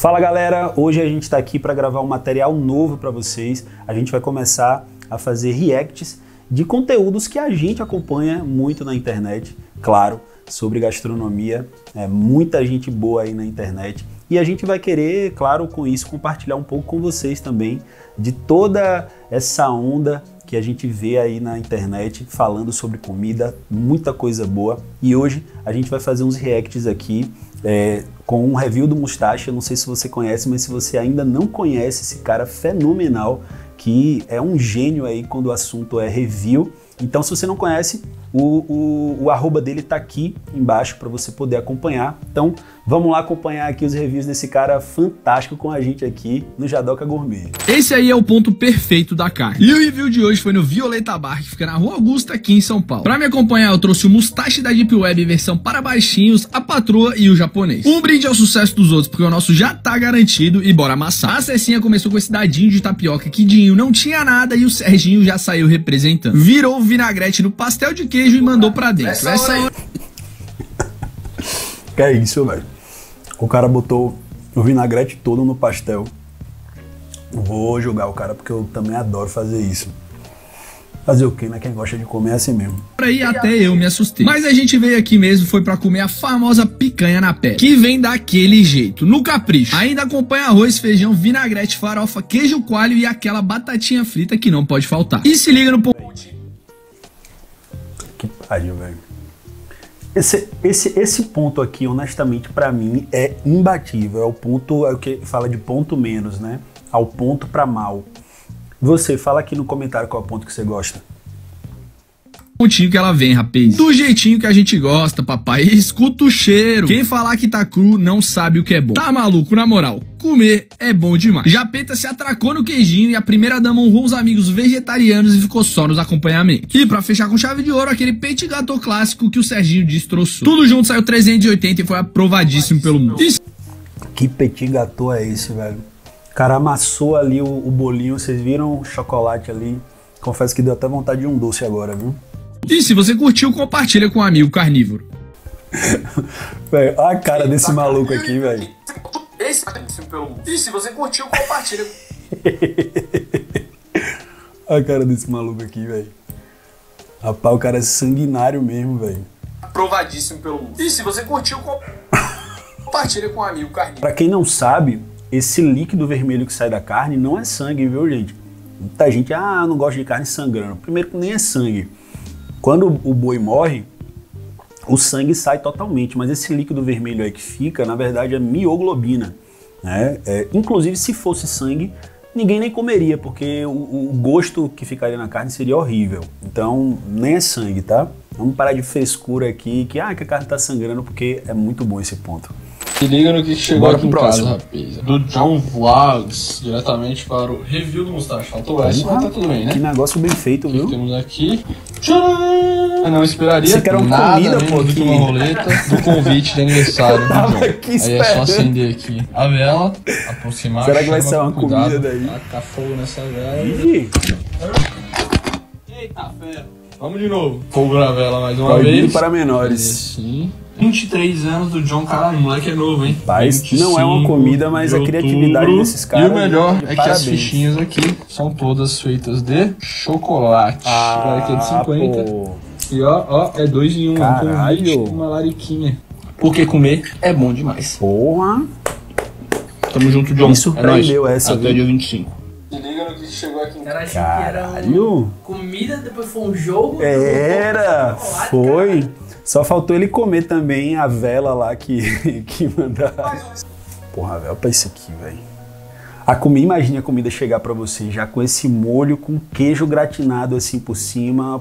Fala galera, hoje a gente está aqui para gravar um material novo para vocês. A gente vai começar a fazer reacts de conteúdos que a gente acompanha muito na internet, claro, sobre gastronomia, muita gente boa aí na internet. E a gente vai querer, claro, com isso compartilhar um pouco com vocês também de toda essa onda que a gente vê aí na internet falando sobre comida, muita coisa boa. E hoje a gente vai fazer uns reacts aqui com um review do Mustache. Eu não sei se você conhece, mas se você ainda não conhece esse cara fenomenal, que é um gênio aí quando o assunto é review. Então se você não conhece, o arroba dele tá aqui embaixo para você poder acompanhar. Então vamos lá acompanhar aqui os reviews desse cara fantástico com a gente aqui no Jadoca Gourmet. Esse aí é o ponto perfeito da carne. E o review de hoje foi no Violeta Bar, que fica na Rua Augusta, aqui em São Paulo. Pra me acompanhar eu trouxe o Mustache da Deep Web versão para baixinhos, a patroa e o japonês. Um brinde ao sucesso dos outros, porque o nosso já tá garantido e bora amassar. A Cessinha começou com esse dadinho de tapioca que Dinho não tinha nada e o Serginho já saiu representando. Virou vinagrete no pastel de queijo e mandou pra dentro. Essa hora... Que é isso, velho. O cara botou o vinagrete todo no pastel. Vou julgar o cara porque eu também adoro fazer isso. Fazer o que, né? Quem gosta de comer é assim mesmo. Pra ir até eu me assustei. Mas a gente veio aqui mesmo, foi pra comer a famosa picanha na pedra, que vem daquele jeito, no capricho. Ainda acompanha arroz, feijão, vinagrete, farofa, queijo coalho e aquela batatinha frita que não pode faltar. E se liga no ponto. Que pariu, velho. Esse ponto aqui, honestamente, pra mim é imbatível. É o ponto, é o que fala de ponto menos, né? Ao ponto pra mal. Você, fala aqui no comentário qual é o ponto que você gosta. Do jeitinho que ela vem, rapaz. Do jeitinho que a gente gosta, papai. Escuta o cheiro. Quem falar que tá cru não sabe o que é bom. Tá maluco, na moral. Comer é bom demais. Japeta se atracou no queijinho e a primeira dama honrou os amigos vegetarianos e ficou só nos acompanhamentos. E pra fechar com chave de ouro, aquele petit gâteau clássico que o Serginho destroçou. Tudo junto saiu 380 e foi aprovadíssimo pelo mundo. Que petit gâteau é esse, velho? O cara amassou ali o bolinho, vocês viram o chocolate ali. Confesso que deu até vontade de um doce agora, viu? E se você curtiu, compartilha com um amigo carnívoro. Velho, olha a cara desse maluco aqui, velho. E se você curtiu, compartilha. Olha a cara desse maluco aqui, velho. Rapaz, o cara é sanguinário mesmo, velho. Aprovadíssimo pelo mundo. E se você curtiu, compartilha com um amigo carnívoro. Pra quem não sabe, esse líquido vermelho que sai da carne não é sangue, viu, gente? Muita gente, não gosta de carne sangrando. Primeiro que nem é sangue. Quando o boi morre, o sangue sai totalmente, mas esse líquido vermelho aí que fica, na verdade, é mioglobina, né? Inclusive, se fosse sangue, ninguém nem comeria, porque o gosto que ficaria na carne seria horrível. Então, nem é sangue, tá? Vamos parar de frescura aqui, que a carne tá sangrando, porque é muito bom esse ponto. Se liga no que chegou aqui em casa, rapaz. Do John Vlogs, diretamente para o review do Mustache. Faltou essa, mas tá tudo bem, né? Que negócio bem feito, viu? Temos aqui... Tcharam! Eu não esperaria nada menos do que uma roleta do convite de aniversário do John. Aí é só acender aqui a vela, aproximar... Será que vai sair uma comida daí? Taca fogo nessa vela. Eita, fera. Vamos de novo. Fogo na vela mais uma vez. Para menores. Assim... 23 anos do John, cara, o moleque é novo, hein? Rapaz, não é uma comida, mas a criatividade desses caras... E o melhor é que as fichinhas aqui são todas feitas de chocolate. Cara, que é de 50. Pô. E ó, é 2 em 1. Caralho! Uma lariquinha. Porque comer é bom demais. Porra! Tamo junto, John. Me surpreendeu essa, até dia 25. Se liga no que chegou aqui em casa. Caralho! Comida, depois foi um jogo. Era! Foi! Só faltou ele comer também a vela lá que mandaram. Porra, velho, pra isso aqui, velho. Imagine a comida chegar pra você já com esse molho, com queijo gratinado assim por cima.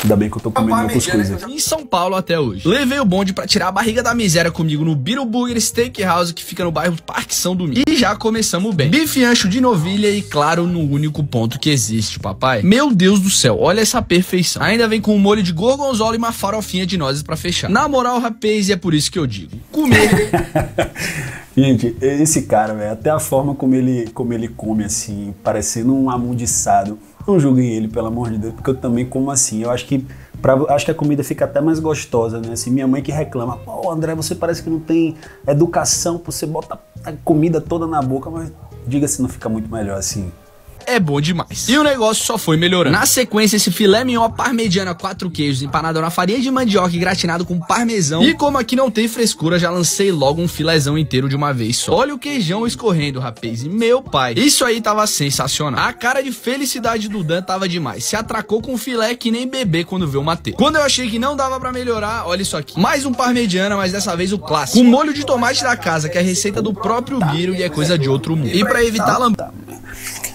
Ainda bem que eu tô comendo outras coisas. Em São Paulo até hoje. Levei o bonde pra tirar a barriga da miséria comigo no Biruburger Steakhouse, que fica no bairro Parque São Domingo. E já começamos bem. Bife ancho de novilha e, claro, no único ponto que existe, papai. Meu Deus do céu, olha essa perfeição. Ainda vem com um molho de gorgonzola e uma farofinha de nozes pra fechar. Na moral, rapaz, e é por isso que eu digo. Comer... Gente, esse cara, velho, até a forma como ele come, assim, parecendo um amundiçado. Não julguem ele, pelo amor de Deus, porque eu também como assim. Eu acho que Acho que a comida fica até mais gostosa, né? Assim, minha mãe que reclama, pô, André, você parece que não tem educação, você bota a comida toda na boca, mas diga se não fica muito melhor assim. É bom demais. E o negócio só foi melhorando. Na sequência, esse filé mignon parmegiana, 4 queijos, empanado na farinha de mandioca e gratinado com parmesão. E como aqui não tem frescura, já lancei logo um filézão inteiro de uma vez só. Olha o queijão escorrendo, rapaz. E meu pai, isso aí tava sensacional. A cara de felicidade do Dan tava demais. Se atracou com filé que nem bebê quando vê o Matê. Quando eu achei que não dava pra melhorar, olha isso aqui. Mais um parmegiana, mas dessa vez o clássico. Com molho de tomate da casa, que é a receita do próprio Biro e é coisa de outro mundo. E pra evitar lambda...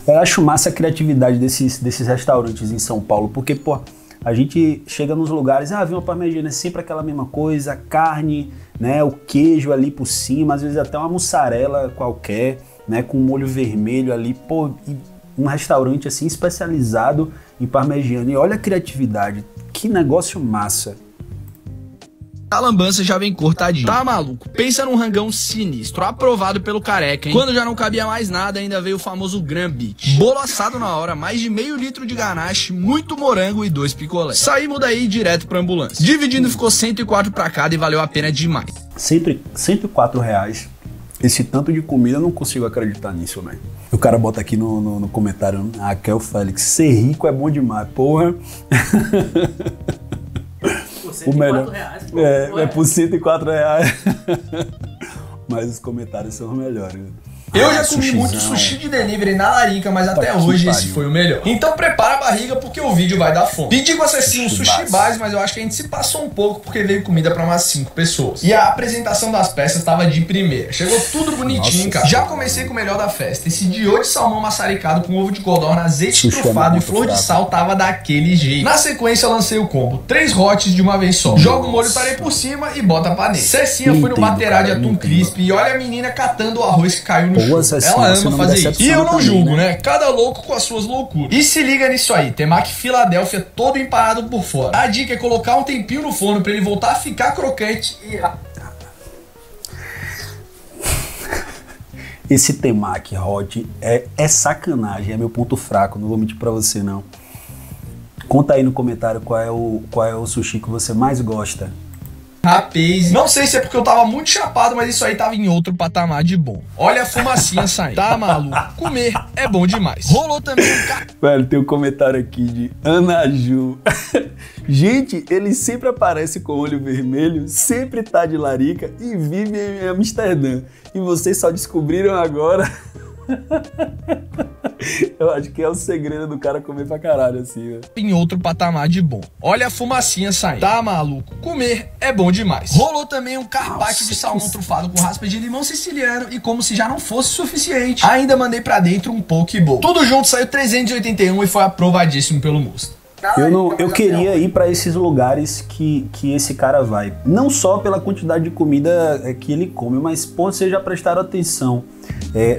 Eu acho massa a criatividade desses restaurantes em São Paulo, porque, pô, a gente chega nos lugares, ah, vem uma parmegiana, é sempre aquela mesma coisa, a carne, né, o queijo ali por cima, às vezes até uma mussarela qualquer, né, com molho vermelho ali, pô, e um restaurante assim especializado em parmegiana. E olha a criatividade, que negócio massa. A lambança já vem cortadinho. Tá maluco? Pensa num rangão sinistro, aprovado pelo careca, hein? Quando já não cabia mais nada, ainda veio o famoso Grand Beach. Bolo assado na hora, mais de meio litro de ganache, muito morango e 2 picolés. Saímos daí direto pra ambulância. Dividindo ficou 104 pra cada e valeu a pena demais. 104 reais, esse tanto de comida, eu não consigo acreditar nisso, velho. O cara bota aqui no comentário, Raquel Félix, ser rico é bom demais, porra. O melhor reais, é por 104 reais. Mas os comentários são os melhores. Eu já comi muito sushi de delivery na larica, mas até hoje esse foi o melhor. Então prepara a barriga porque o vídeo vai dar fome. Pedi com um sushi base, mas eu acho que a gente se passou um pouco porque veio comida pra umas 5 pessoas. E a apresentação das peças tava de primeira. Chegou tudo bonitinho, cara. Já comecei com o melhor da festa. Esse diô de salmão maçaricado com ovo de codorna, azeite trufado e flor de sal tava daquele jeito. Na sequência eu lancei o combo. 3 hotes de uma vez só. Joga o molho tarei por cima e bota a panela. Cecinha foi no baterá de atum crisp e olha a menina catando o arroz que caiu no chão. Ela ama fazer isso. E eu não julgo, né? Cada louco com as suas loucuras. E se liga nisso aí. Temaki Filadélfia todo empanado por fora. A dica é colocar um tempinho no forno pra ele voltar a ficar crocante e... Esse temaki hot é sacanagem. É meu ponto fraco. Não vou mentir pra você, não. Conta aí no comentário qual é o sushi que você mais gosta. Rapaz, não sei se é porque eu tava muito chapado, mas isso aí tava em outro patamar de bom. Olha a fumacinha saindo. Tá maluco? Comer é bom demais. Rolou também um cara. Velho, tem um comentário aqui de Ana Ju. Gente, ele sempre aparece com olho vermelho, sempre tá de larica e vive em Amsterdã. E vocês só descobriram agora. Eu acho que é o segredo do cara comer pra caralho assim, velho. Em outro patamar de bom. Olha a fumacinha saindo. Tá maluco? Comer é bom demais. Rolou também um carpaccio de salmão trufado com raspa de limão siciliano. E como se já não fosse suficiente, ainda mandei pra dentro um pokeball. Tudo junto saiu 381 e foi aprovadíssimo pelo Mustache. Eu queria ir pra esses lugares que esse cara vai. Não só pela quantidade de comida que ele come, mas, pô, vocês já prestaram atenção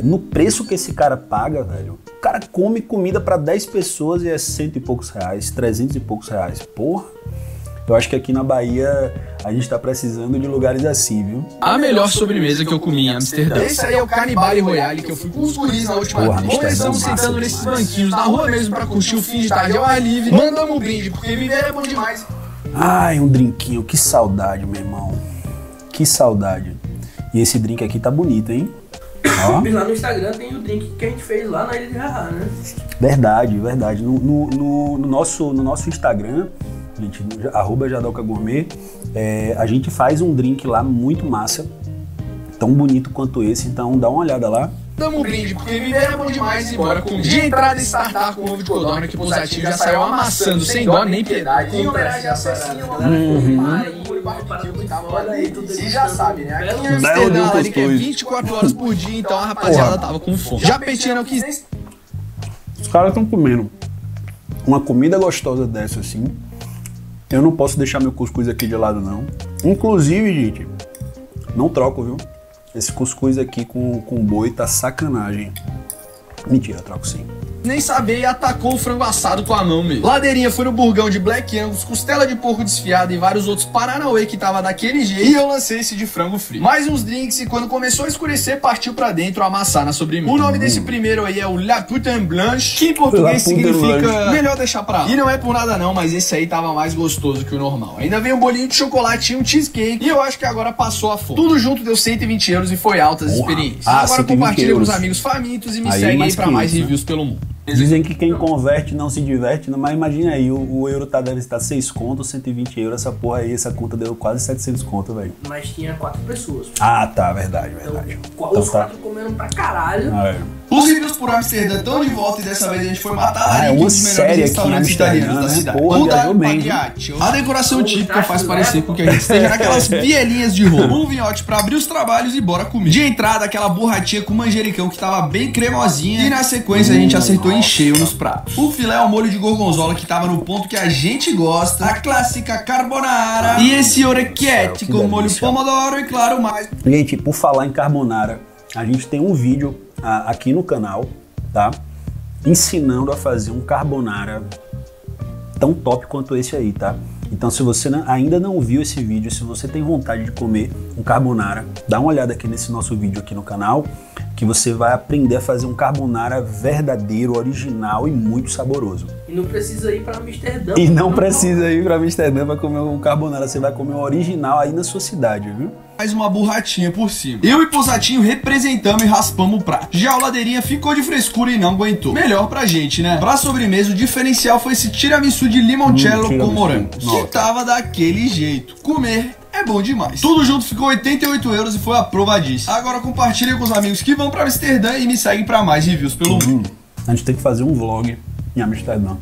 no preço que esse cara paga, velho. O cara come comida pra 10 pessoas e é 100 e poucos reais, 300 e poucos reais. Porra, eu acho que aqui na Bahia a gente tá precisando de lugares assim, viu? A melhor sobremesa que eu comi em Amsterdã. Esse aí é o Carnibale Royale, que eu fui com os guris na última vez. Começamos sentando nesses banquinhos na rua mesmo pra curtir o fim de tarde ao ar livre. Mandamos um brinde, porque viver é bom demais. Ai, um drinquinho, que saudade, meu irmão. Que saudade. E esse drink aqui tá bonito, hein? Ó. Lá no Instagram tem o drink que a gente fez lá na Ilha de Jajá, né? Verdade, verdade. No nosso Instagram... Gente, arroba Jadoca Gourmet, a gente faz um drink lá muito massa, tão bonito quanto esse, então dá uma olhada lá. Tamo brinde, porque viver é bom demais e bora comer. De entrada e startar com ovo de codorna, que Pousativo já saiu amassando sem dó nem piedade. Em homenagem a Cecinha, e já sabe, né? Aqui em Amsterdã, ali que é 24 horas por dia, então a rapaziada tava com fome. Já pensei não quis... Os caras tão comendo uma comida gostosa dessa assim. Eu não posso deixar meu cuscuz aqui de lado, não. Inclusive, gente, não troco, viu? Esse cuscuz aqui com boi tá sacanagem. Mentira, troco sim. nem saber e atacou o frango assado com a mão mesmo. Ladeirinha foi no burgão de Black Angus, costela de porco desfiada e vários outros paranauê que tava daquele jeito, e eu lancei esse de frango frito. Mais uns drinks e quando começou a escurecer, partiu pra dentro amassar na sobremesa. O nome desse primeiro aí é o La Putain Blanche, que em português significa melhor deixar pra lá. E não é por nada não, mas esse aí tava mais gostoso que o normal. Ainda veio um bolinho de chocolate e um cheesecake, e eu acho que agora passou a fome. Tudo junto deu 120 euros e foi altas experiências. Agora compartilha com os amigos famintos e me segue aí pra mais reviews pelo mundo. Dizem que quem converte não se diverte, mas imagina aí, o euro deve estar 6 conto, 120 euros, essa porra aí, essa conta deu quase 700 conto, velho. Mas tinha 4 pessoas. Ah, tá, verdade. Então, os 4 comeram pra caralho. Ah, é. Os reviews por Amsterdã estão de volta e dessa vez a gente foi matar a larica dos melhores restaurantes italianos da cidade. Porra, bem, a decoração típica faz parecer com que a gente esteja naquelas bielinhas de Roma. Um vinhote pra abrir os trabalhos e bora comer. De entrada, aquela borratinha com manjericão que tava bem cremosinha, e na sequência a gente acertou em cheio nos pratos. O filé ao molho de gorgonzola que tava no ponto que a gente gosta, a clássica carbonara e esse orecchiette com molho pomodoro e claro mais. Gente, por falar em carbonara, a gente tem um vídeo aqui no canal, tá? Ensinando a fazer um carbonara tão top quanto esse aí, tá? Então se você ainda não viu esse vídeo, se você tem vontade de comer um carbonara, dá uma olhada aqui nesse nosso vídeo aqui no canal, que você vai aprender a fazer um carbonara verdadeiro, original e muito saboroso. E não precisa ir para Amsterdã. E não precisa ir para Amsterdã para comer um carbonara, você vai comer o original aí na sua cidade, viu? Mais uma borratinha por cima. Eu e Pousatinho representamos e raspamos o prato. Já a ladeirinha ficou de frescura e não aguentou. Melhor pra gente, né? Pra sobremesa, o diferencial foi esse tiramisu de limoncello com morango. Que tava daquele jeito. Comer é bom demais. Tudo junto ficou 88 euros e foi aprovadíssimo. Agora compartilha com os amigos que vão pra Amsterdã e me seguem pra mais reviews pelo mundo. A gente tem que fazer um vlog em Amsterdã.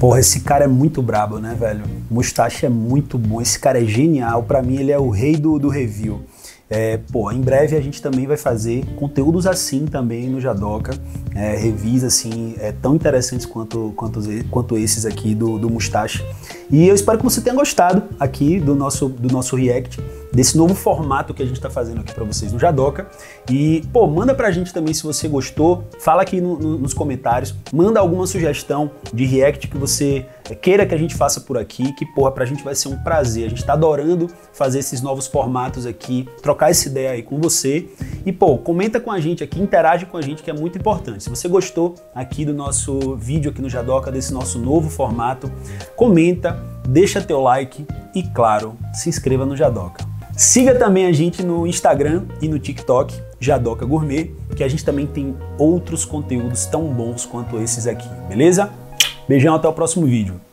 Porra, esse cara é muito brabo, né, velho? Mustache é muito bom, esse cara é genial. Pra mim, ele é o rei do review. É, pô, em breve a gente também vai fazer conteúdos assim também no Jadoca. Reviews assim, tão interessantes quanto esses aqui do Mustache. E eu espero que você tenha gostado aqui do nosso react, desse novo formato que a gente tá fazendo aqui pra vocês no Jadoca. E, pô, manda pra gente também se você gostou. Fala aqui nos comentários. Manda alguma sugestão de react que você queira que a gente faça por aqui. Que, porra, pra gente vai ser um prazer. A gente tá adorando fazer esses novos formatos aqui, trocar essa ideia aí com você. E, pô, comenta com a gente aqui, interage com a gente, que é muito importante. Se você gostou aqui do nosso vídeo aqui no Jadoca, desse nosso novo formato, comenta, deixa teu like e, claro, se inscreva no Jadoca. Siga também a gente no Instagram e no TikTok, Jadoca Gourmet, que a gente também tem outros conteúdos tão bons quanto esses aqui, beleza? Beijão, até o próximo vídeo.